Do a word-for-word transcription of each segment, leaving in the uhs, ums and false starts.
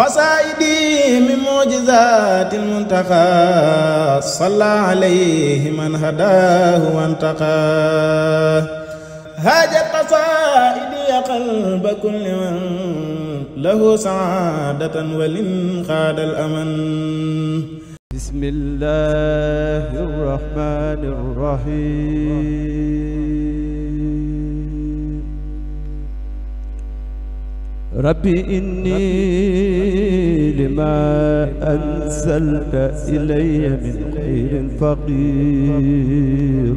قصائدي من معجزات المنتقى صلى عليه من هداه وانتقى. هاجت قصائدي قلب كل من له سعادة ولانقاد الأمن. بسم الله الرحمن الرحيم. ربي إني لما أنزلت إلي من خير فقير.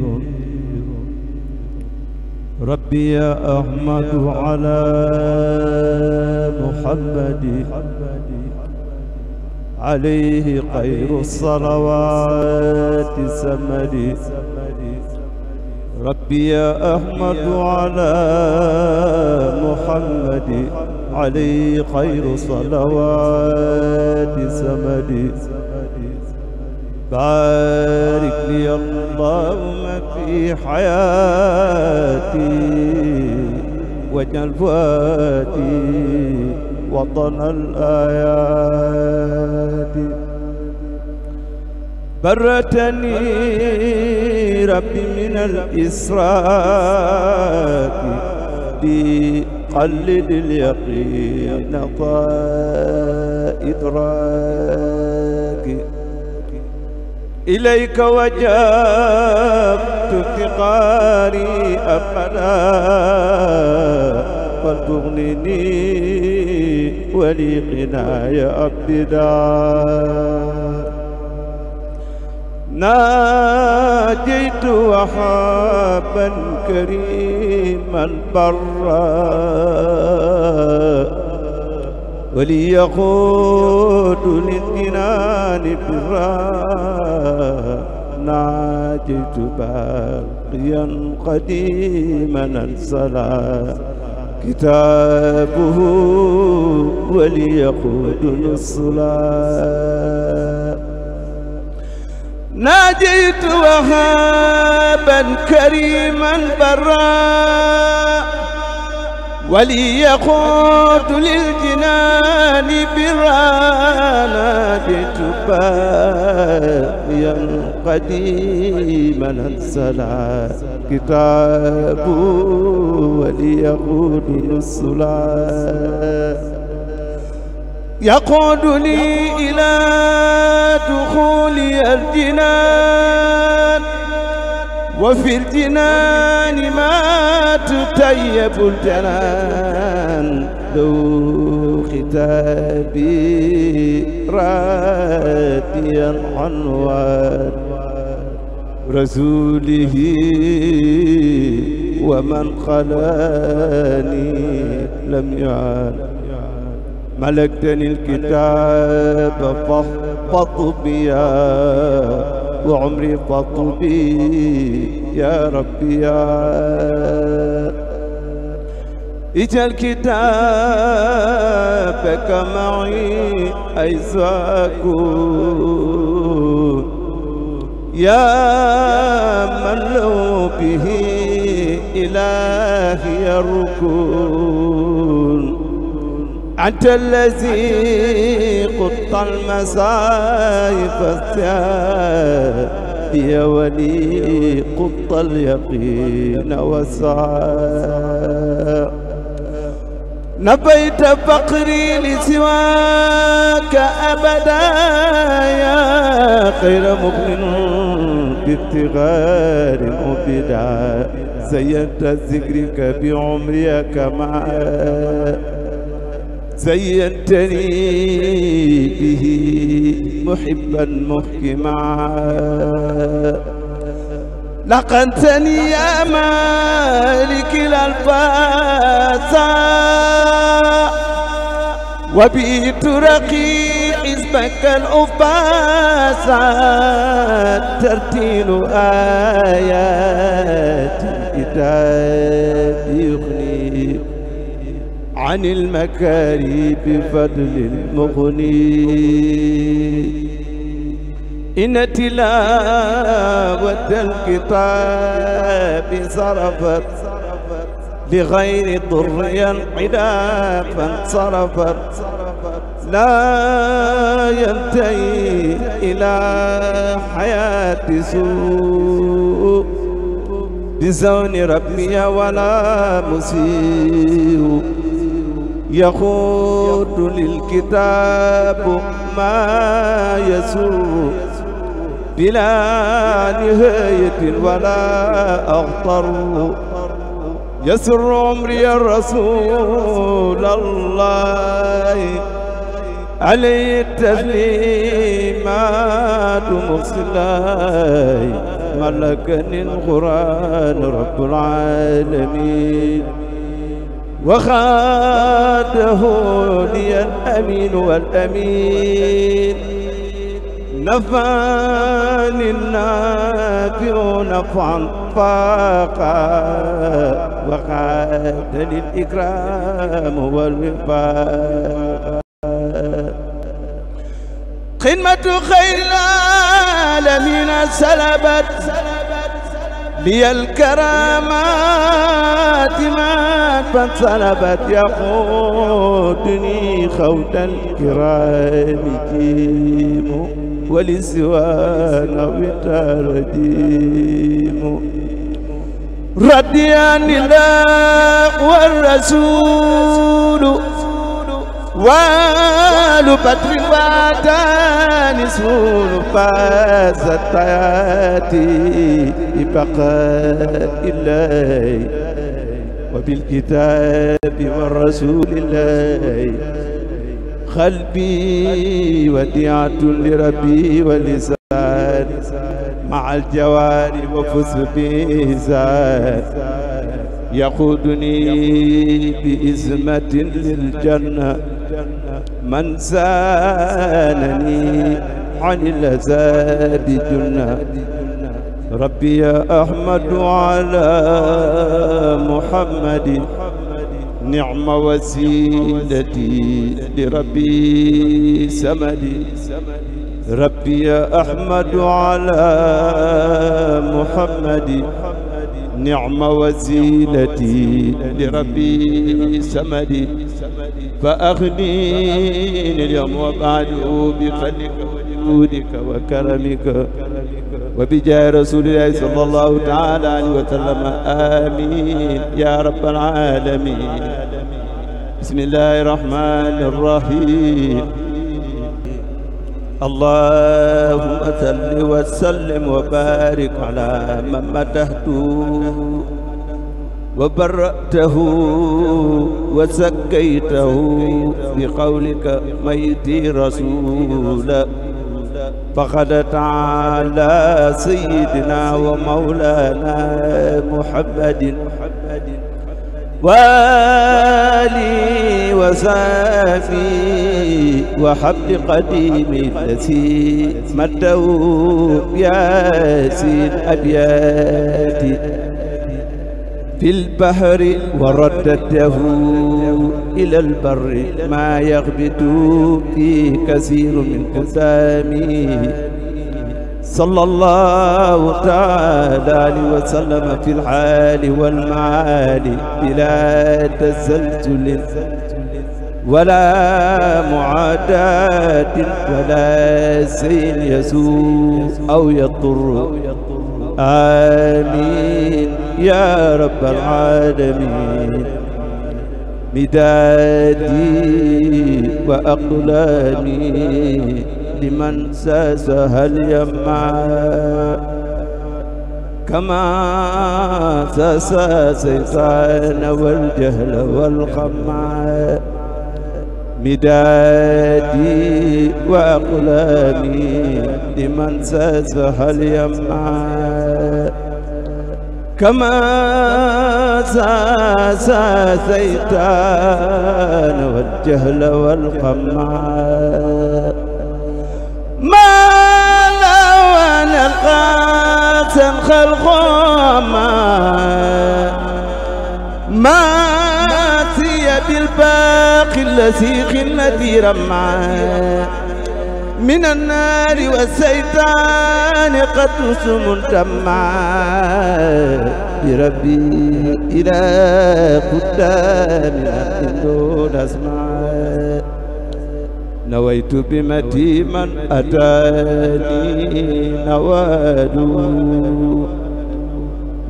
ربي يا أحمد على محمد عليه خير الصلوات سمدي. ربي يا أحمد على محمد عليه خير الصلوات سمدي. بارك لي اللهم في حياتي واجعل فؤادي وطن الآيات. برتني ربي من الإسراء بقلد اليقين طائدراك. إليك وجبت افتقاري أبدا فتغنني ولي قناي أبدا. ناجيت وهابا كريما برا وليقود للجنان برا. ناجيت باقيا قديما الصلاة كتابه وليقودني الصلاة. ناجيت وهابا كريما برا وليقود للجنان برا. ناجيت باقيا قديما الصلاة كتابه وليقود الصلاة. يقودني إلى دخول الجنان وفي الجنان ما تطيب الجنان. لو ختابي راديا عن رسوله ومن خلاني لم يعد. ملكتني الكتاب فاحفظ بيا وعمري فاحفظ بي يا ربي يا. اجعل كتابك معي حيث اكون يا من له به إلهي الركون. أنت الذي قطع المصائب يا ولي قطع اليقين والسعاء. نبيت فقري لسواك أبدا يا خير مؤمن بابتغار مبدا. زينت ذكرك بعمري كما زينتني به محبا محكما. لقنتني يا مالك الألفاظ وبيت رقيب حزبك الأفاظ. ترتيل آيات الكتاب يغني عن المكاري بفضل المغني. إن تلاوة الكتاب صرفت لغير ضر انحرافا صرفت لا ينتهي إلى حياتي سوء بزون ربي ولا مسيء يخوض للكتاب ما يسوء بلا نهاية ولا أغطر يسر عمري يا رسول الله عليه التسليمات مغسلاي ملكني القرآن رب العالمين وخاته لي الأمين والأمين نفعني النافع نفعا فاقا وخاتني الإكرام والوفاق خدمة خير العالمين سلبت لي الكرامات ما فانسلبت يقودني خوت الكرام كيم ولسوان وترديم رضي عن الله والرسول وآل بدر وعدان سول فازت حياتي ببقاء الله وبالكتاب والرسول الله قلبي وديعة لربي ولسان مع الجوار وفسبي زاد يقودني بإزمة للجنة من سانني عن الأزاد جنة ربي يا أحمد على محمد نعم وسيلتي لربي سمدي ربي يا أحمد على محمد نعم وسيلتي لربي سمدي فأغنيني اليوم وبعده بفضلك وجودك وكرمك وبجاه رسول الله صلى الله تعالى عليه وسلم آمين يا رب العالمين. بسم الله الرحمن الرحيم. اللهم صل وسلم وبارك على من مدحته وبرأته وزكيته بقولك ميتي رسولا فقد تعالى سيدنا ومولانا محمد والي وسافي وحب قديم الذي مدوا ياسين أبياتي في البحر وردته إلى البر ما يغبت فيه كثير من قدامي صلى الله تعالى عليه وسلم في الحال والمعالي بلا تزلزل ولا معاداة ولا سيل يسوء أو يضر آمين يا رب العالمين. مدادي وأقلامي لمن ساسها اليماء كما ساسا الشيطان والجهل والقمع مدادي وأقلامي لمن ساسها اليماء كما ساسا الشيطان والجهل والقمع ما لو نقاتا خلقهما ما تي بالباقي الذي خلتي رمعا من النار والشيطان قد سم تمعا بربي إلى قدام من دون أسماء نويت بمتي من أتاني نواد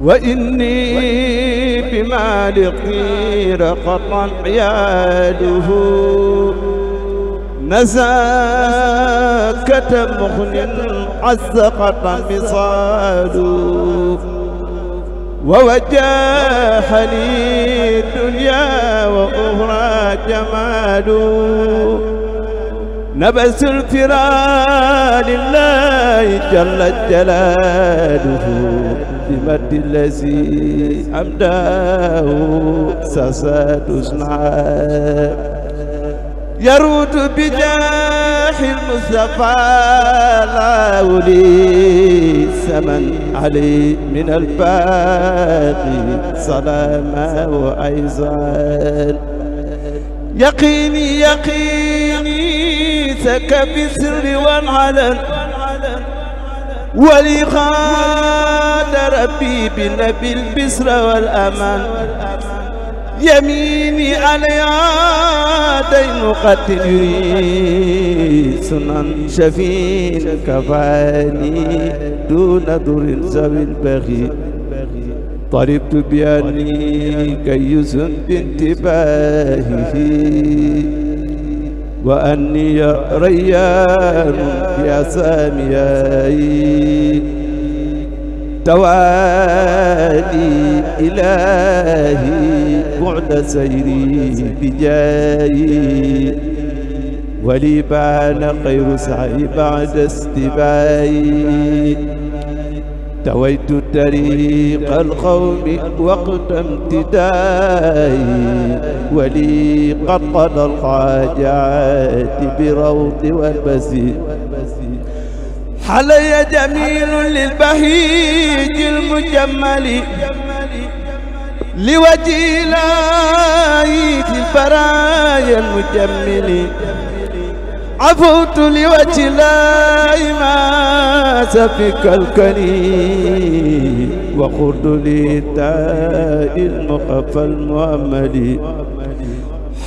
وإني بما لقي رقطا عياده نزاكة مغن عزقة مصاد ووجاح لي الدنيا وأخرى جمال نبس الفرا لله جل جلاله بمد الذي أمداه سساد سنعاء يرود بجاح المصطفى لاولي سمن علي من الباقي سلاما وأيضا يقيني يقيني سك بسر وعلن ولي خاد ربي بالنبي البسر والأمان يميني عليها دين قتلي سنن شفين كفاني دون ذر زوي البغي طربت بأني كيس بانتباهه وأني ريان بأسامياي توالي إلهي بعد سيري بجاي ولي بان خير سعي بعد استباي تويت طريق القوم وقت امتداي ولي قد قضى الحاجات بروض والبسي علي جميل للبهيج المجمل لوجه لاي في البرايا المجمل عفوت لوجه لاي ما سفك الكلي وخرد لتاء المخفى المؤمل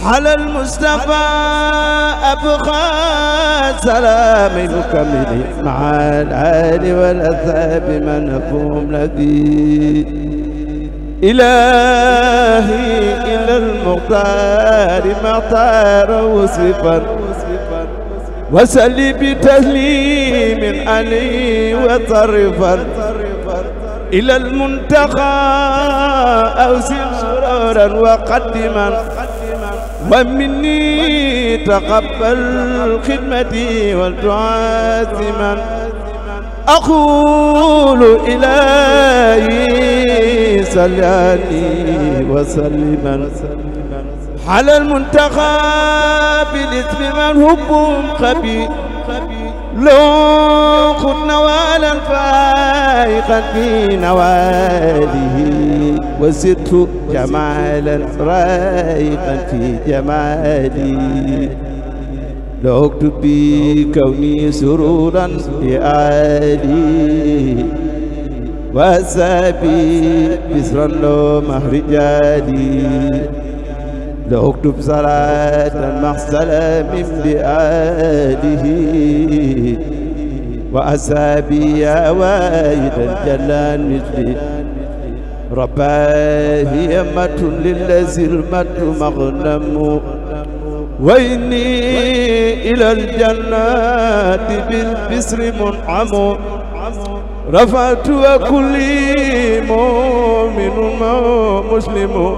على المصطفى أبقى سلام مكمل مع العال والأثاب من فهم لذي إلهي إلى المختار مطار وصفا وسلي بتسليم علي وطرفا إلى المنتقى أوسل سرورا وقدما ومني تقبل خدمتي والدعاء من أقول إلهي صل علي وسلم على المنتقى بالإثم من هبهم خبي لو كن نوالا فائقا في نواله وزدت جمالا رائقا في جمالي لعقت بكوني سرورا لآلي وأسابي بسرا لو مهرجالي لعقت بصلاة مع سلام لآله وأسابي يا وايدا جلا مثلي رباه هي مت للذي المت مغنم وإني إلى الجنات بالبسر منعم رفعت وكل مؤمن مسلم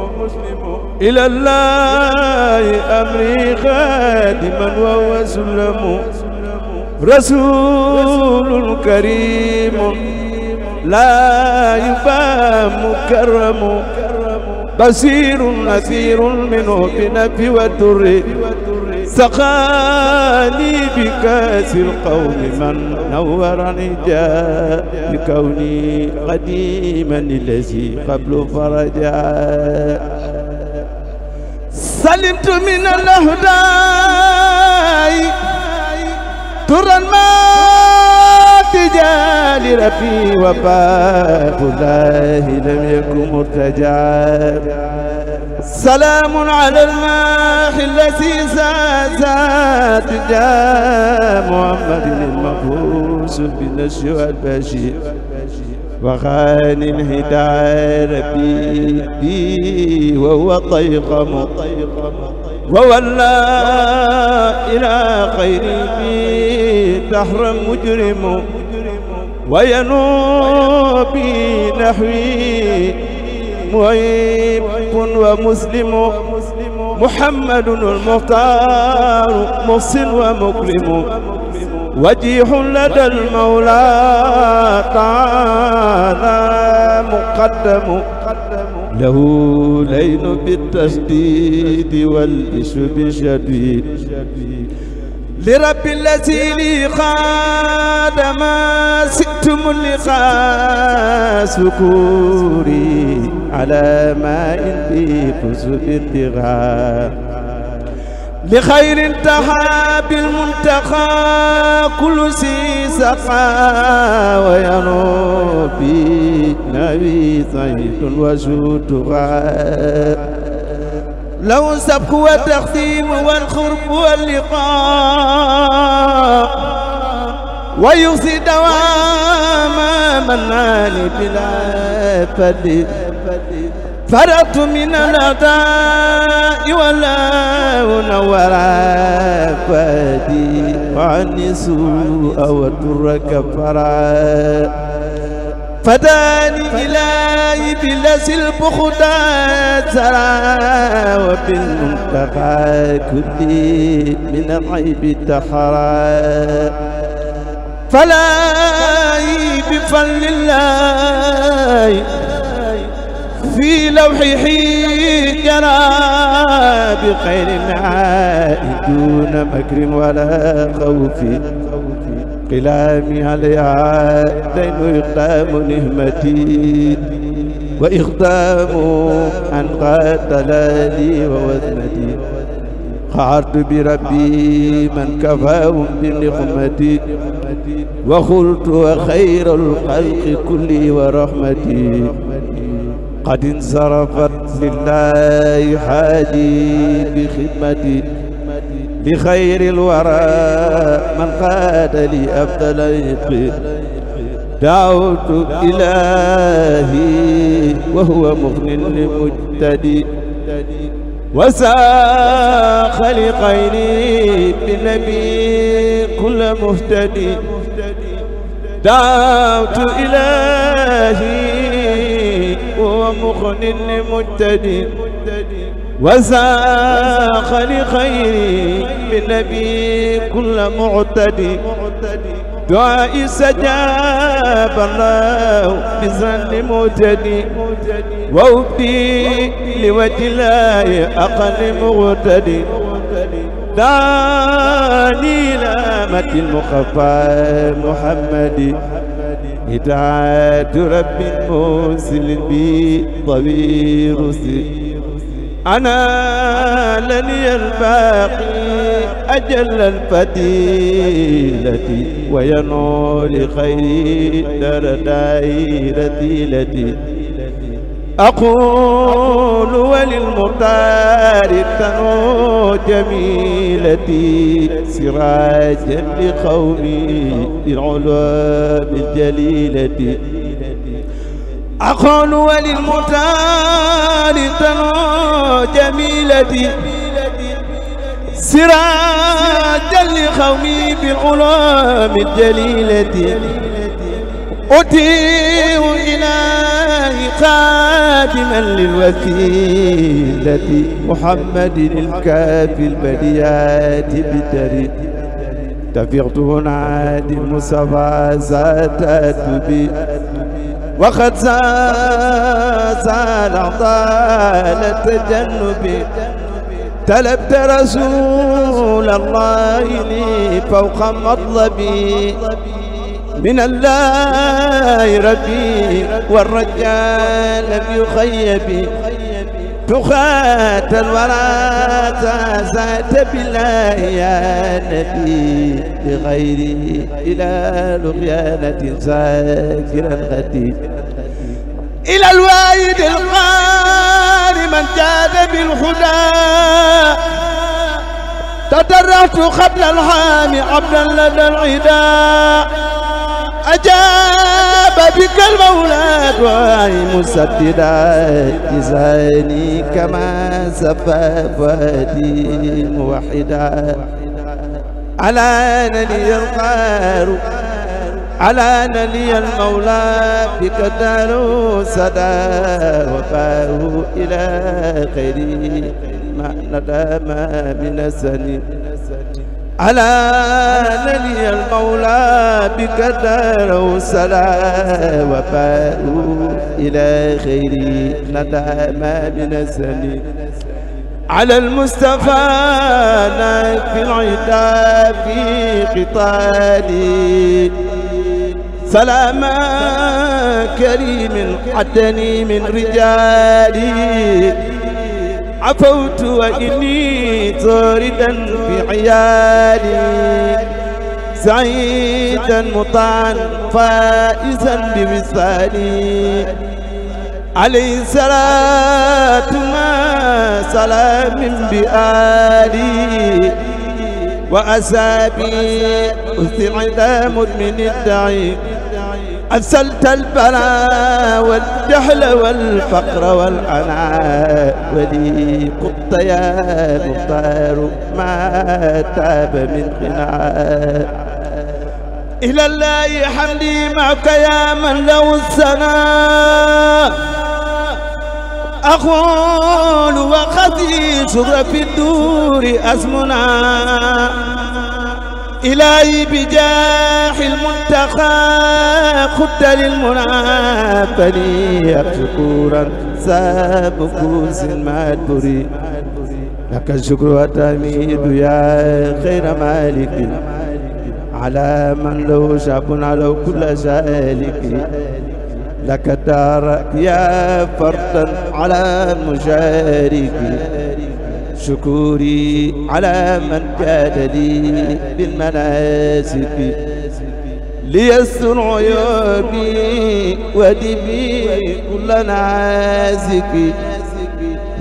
إلى الله أمري خادما وهو سلم رسول كريم لا يبقى مكرم بصير نذير منه بنفي والدر سقاني بكاس القوم من نورني جاء بكوني قديما الذي قبل فرجا سلمت من الأهداء ترى ما تجاي لربي وباء الله لم يكن مرتجعا. سلام على الماح الذي زاد جاء محمد المفوز بالنشر والبشير وغان الهداية ربي بي وهو طيقم وولى إلى خيري تحرم مجرم وينوب نحوي مهيب ومسلم محمد المختار محسن ومكرم وجيح لدى المولى تعالى مقدم له لين بالتشديد والإشب الشديد لرب الذي لي خاد ما سئتم اللقاء سكوري على ماء في قصب الدغاء لخير انتهى بالمنتقى كل سي سقى وينوب في نبي صيد وجود غاء لو سبق والتخديم والخرب واللقاء ويوصي دوام منان بلا فد فرط من الأداء ولا نورا فدي وعن سوء وترك فرا فداني إلهي بلس البخدات سرى وبالمنتقى كل من العيب تحرى فلاهي بفضل الله في لوحه جرى بخير معاء دون مكر ولا خوف قلامي عليها دين إقدام نهمتي وإقدام عن قتلالي ووزنتي قعرت بربي من كفاهم بنقمتي وخلت وخير الخلق كلي ورحمتي قد انصرفت لله حاجي بخدمتي لخير الورى من قاد لي أفضل دعوت إلهي وهو مغن لمجتدي وساق لقيني بالنبي كل مهتدي دعوت إلهي وهو مغن لمجتدي وساق لخيري بالنبي كل معتدي دعائي استجاب الله بزن مجدي وأبدي لوجه الله أقل مغتدي داني لامة المخفى محمدي هداية رب موسل بي طبيب أنا لني الباقي أجل الفتيلة وينول خير دردائرتي التي أقول وللمختار تنو جميلتي سراجا لقومي بالعلوم الجليلة أقول وللمختار تنو جميلتي سراجا لقومي بالعلوم الجليلة أتيه إلهي خادما للوسيلة محمد الكافي البديات بتري تفقت هنا المصطفى زادت بي وقد سال أعطال التجنب تلبت رسول الله لي فوق مطلبي من الله ربي والرجاء لم يخيب نخات الورى زاد بالله يا نبي بغيري إلى لغيانة ذاكرا غدي إلى الوالد القاري من جاد بالهدى تدرعت قبل العام عبدا لدى العداء أجاب بك المولى دعائي مسددا إذاني كما زفى فؤادي موحدا على نلي القار على نلي المولى بك دار سدى وفاه إلى خيري ما ندى ما من السنين على نلي المولى بك دار سدى وفاه إلى خيري ندى ما من السنين على المصطفى في العدا في قطاني سلاما كريم حدني من رجالي عفوت وإني طاردا في عيالي سعيدا مطاعا فائزا بوصالي عليه صلاة ما سلام بآلي وأسابي استعدام من الدعي أرسلت البلاء والجهل والفقر والعناء ولي قبط يا مختار ما تاب من غناء إلى الله حمدي معك يا من له الثناء أقول وقدي شر في الدور أزمنا إلهي بجاح المنتقى خدت للمنى فلي شكورا سابقوس المدبري لك الشكر وتميد يا خير مالك على من له شعب على كل شالك لك الدار يا فردا على مشاركي شكوري على من كاد لي بالمناسك ليسر عيوني ودبي كل نعازك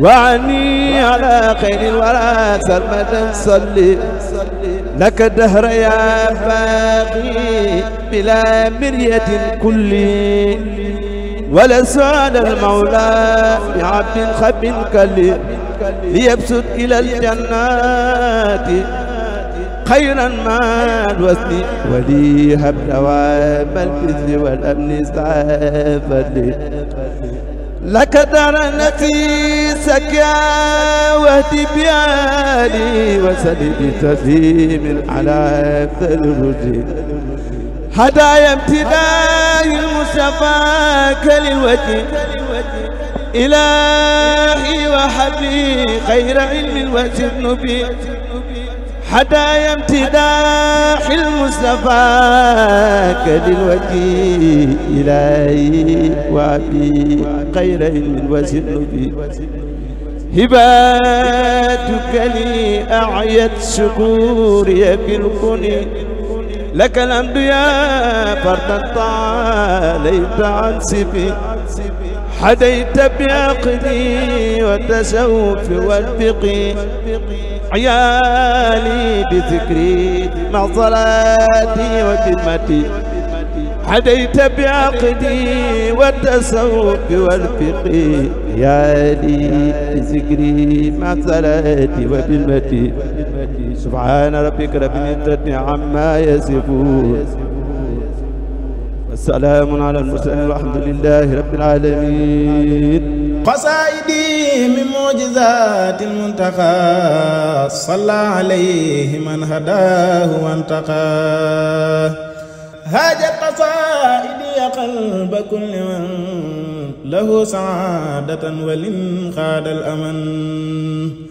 وعني على خير الورى سرمدا صلي لك الدهر يا باقي بلا مرية كلي ولا سعد المولى بعبد خب كلي ليبسط إلى الجنات خيرا ما الوسط ولي هب دوام البر والأمن سافر لك دار التي سكا واهدي بيالي وسلي بتسليم على أفضل الرجل هدايا امتداء المصطفى كالوجه إلهي وحبي خير علم الوجه النبي هدايا امتداح المصطفى كالوجه إلهي وعبي خير علم الوجه النبي هباتك لي أعيت شكوري بالكن لك الحمد يا فردا طاليت عن سبي حديت بعقدي والتشوف والفقي عيالي بذكري مع صلاتي وكلمتي حديت بعقدي والتشوف والفقي عيالي بذكري مع صلاتي وكلمتي سبحان ربك رب العزة عما يصفون والسلام على المرسلين والحمد لله رب العالمين. قصائدي من معجزات المنتقى صلى عليه من هداه وانتقاه هاجت قصائدي قلب كل من له سعادة ولن خاد الأمن